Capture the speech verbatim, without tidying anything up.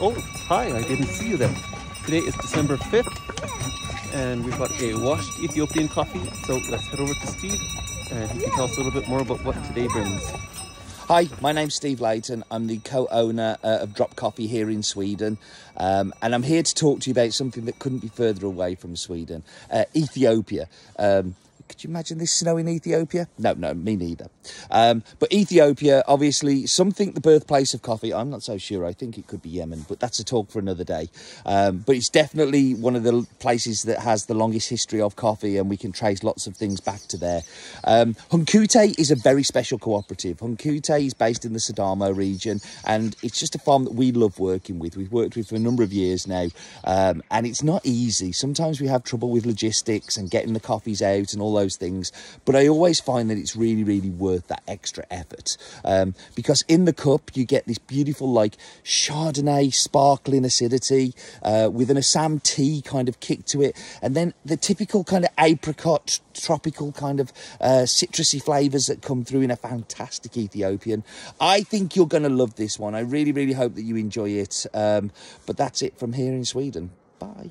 Oh, hi, I didn't see you there. Today is December fifth, and we've got a washed Ethiopian coffee. So let's head over to Steve, and he can tell us a little bit more about what today brings. Hi, my name's Steve Layton. I'm the co-owner uh, of Drop Coffee here in Sweden. Um, and I'm here to talk to you about something that couldn't be further away from Sweden, uh, Ethiopia. Um, could you imagine this snow in Ethiopia? No, no, me neither. Um, but Ethiopia, obviously, something, the birthplace of coffee. I'm not so sure. I think it could be Yemen, but that's a talk for another day. Um, but it's definitely one of the places that has the longest history of coffee, and we can trace lots of things back to there. Um, Hunkute is a very special cooperative. Hunkute is based in the Sidamo region, and it's just a farm that we love working with. We've worked with for a number of years now, um, and it's not easy. Sometimes we have trouble with logistics and getting the coffees out and all those things, but I always find that it's really, really worth that extra effort, um, because in the cup you get this beautiful, like, Chardonnay sparkling acidity uh, with an Assam tea kind of kick to it, and then the typical kind of apricot, tropical kind of uh, citrusy flavours that come through in a fantastic Ethiopian. I think you're going to love this one. I really, really hope that you enjoy it. Um, but that's it from here in Sweden. Bye.